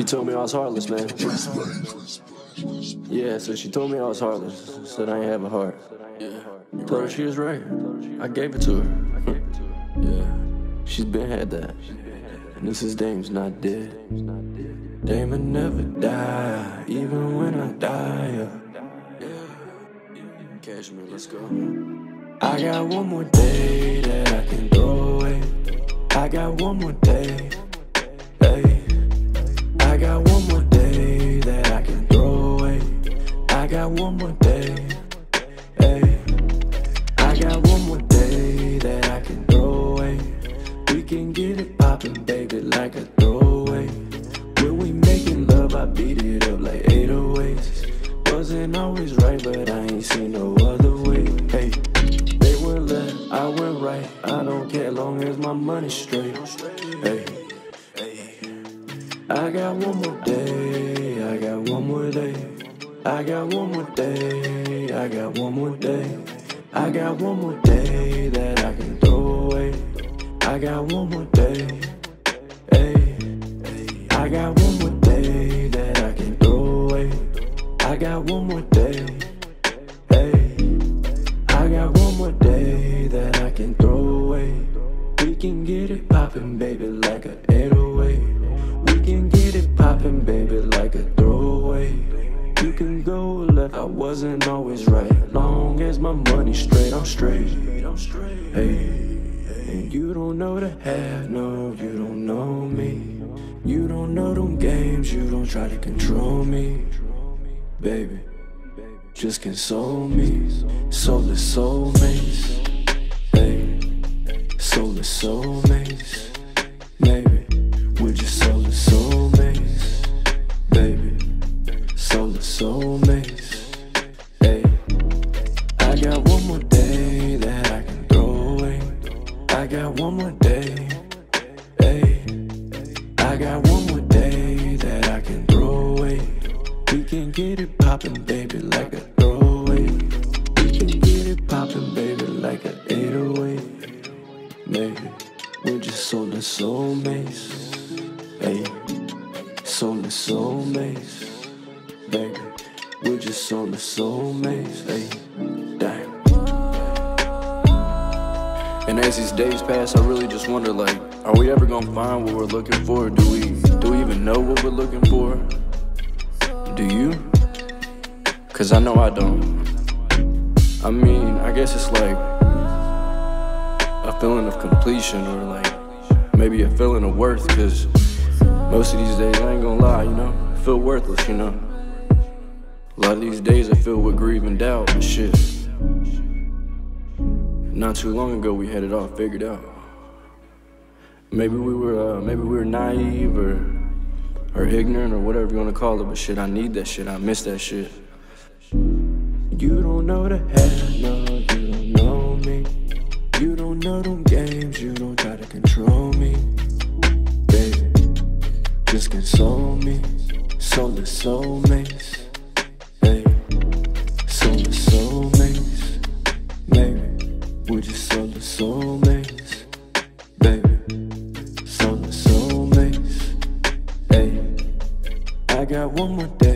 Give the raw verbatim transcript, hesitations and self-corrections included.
She told me I was heartless, man. Yeah, so she told me I was heartless. Said I ain't have a heart. Yeah. Told her she was right. I gave it to her. Yeah. She's been had that. And this is Dame's Not Dead. Damon never die, even when I die. Yeah. Cashmere, let's go. I got one more day that I can throw away. I got one more day. Hey. I got one more day that I can throw away. I got one more day. Hey. I got one more day that I can throw away. We can get it poppin', baby, like a throwaway. When we making love, I beat it up like eight oh eights. Wasn't always right, but I ain't seen no other way. Hey. They went left, I went right. I don't care long as my money's straight. Hey. I got one more day, I got one more day. I got one more day, I got one more day. I got one more day that I can throw away. I got one more day, hey. I got one more day that I can throw away. I got one more day, hey. I got one more day that I can throw away. We can get it poppin', baby, like a eight oh eight. We can get it poppin', baby, like a throwaway. You can go left, I wasn't always right. Long as my money's straight, I'm straight. Hey, and you don't know the half, no, you don't know me. You don't know them games, you don't try to control me. Baby, just console me. Soulless soulmates. Hey, soulless soulmates. Maybe we're just soulless soulmates, baby. Soulless soulmates, hey. I got one more day that I can throw away. I got one more day, hey. I got one more day that I can throw away. We can get it poppin', baby, like a throwaway. We can get it poppin', baby, like an eight oh eight, maybe. We're just soulless soulmates. Hey, soulless soulmates, baby. We're just soulless soulmates. Hey, damn. And as these days pass, I really just wonder, like, are we ever gonna find what we're looking for? Do we, do we even know what we're looking for? Do you? Cause I know I don't. I mean, I guess it's like a feeling of completion, or like maybe a feeling of worth. Cause most of these days, I ain't gonna lie, you know, I feel worthless, you know. A lot of these days are filled with grief and doubt and shit. Not too long ago, we had it all figured out. Maybe we were, uh, maybe we were naive or, or ignorant or whatever you wanna call it, but shit, I need that shit, I miss that shit. You don't know the half, no, you don't know me. You don't know them games, you don't try to control me. Just console me, soulless soulmates, hey, soulless soulmates, maybe we're just soulless soulmates, baby, soulless soulmates, hey, I got one more day.